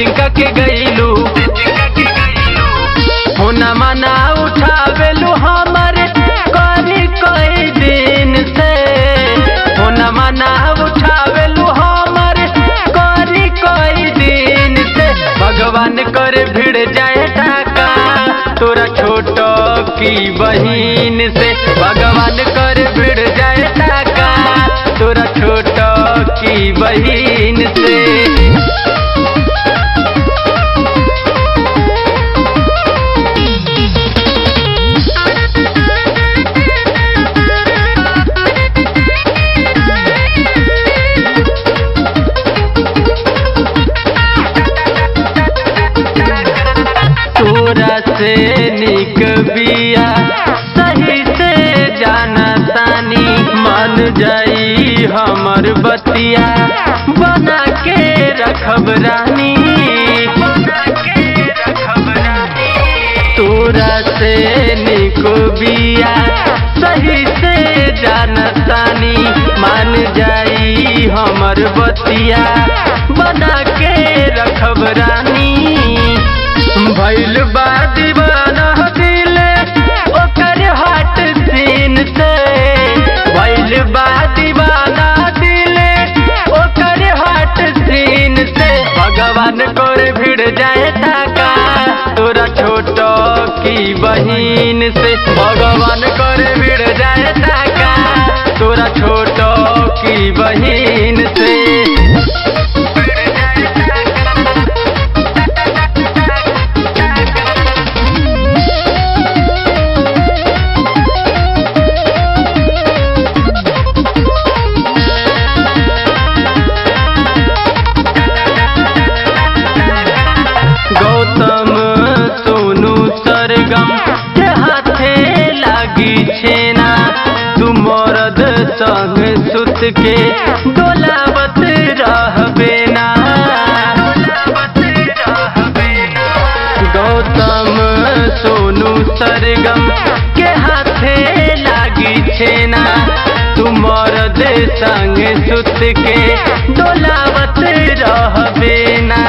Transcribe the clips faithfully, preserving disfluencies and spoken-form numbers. Setting के गईलू होना मना उठावेलू हमारे करी कई दिन से होना मना उठावेलू हमारे करी कई दिन से। भगवान करे भिड़ जाए टाका तोरा छोटो की बहन से। भगवान करे भिड़ जाए टाका तोरा छोटो की बहन से। से निक बिया सही से जाना तानी मन जाई हमर बतिया बना के रखब रानी। तोरा से निक बिया सही से जाना तानी मन जाई हमर बतिया बना के रखब रानी। भैल बा दीवाना दिल ओकर हाट सीन से। भैल बा दीवाना दिल ओकर हाट सीन से। भगवान करे भिड़ जाए टाका तोरा छोटो की बहन से। भगवान करे भिड़ जाए टाका तोरा छोटो की बहन से। गौतम सोनू सरगम के हाथे लागी छेना तू मरद संग सुत के डोलावत रहबे ना। गौतम सोनू सरगम के हाथे लागी छेना तू मरद संग सुत के डोलावत रहबे ना।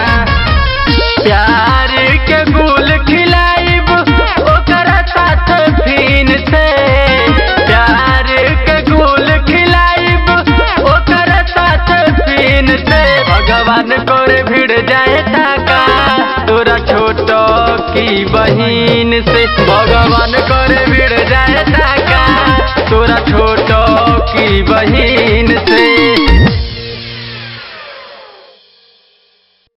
प्यार के गुल खिलाइब ओकरा साथ फिन से। प्यार के गुल खिलाइब ओकरा साथ फिन से। भगवान करे भिड़ जाए टाका तोरा छोटो की बहन से। भगवान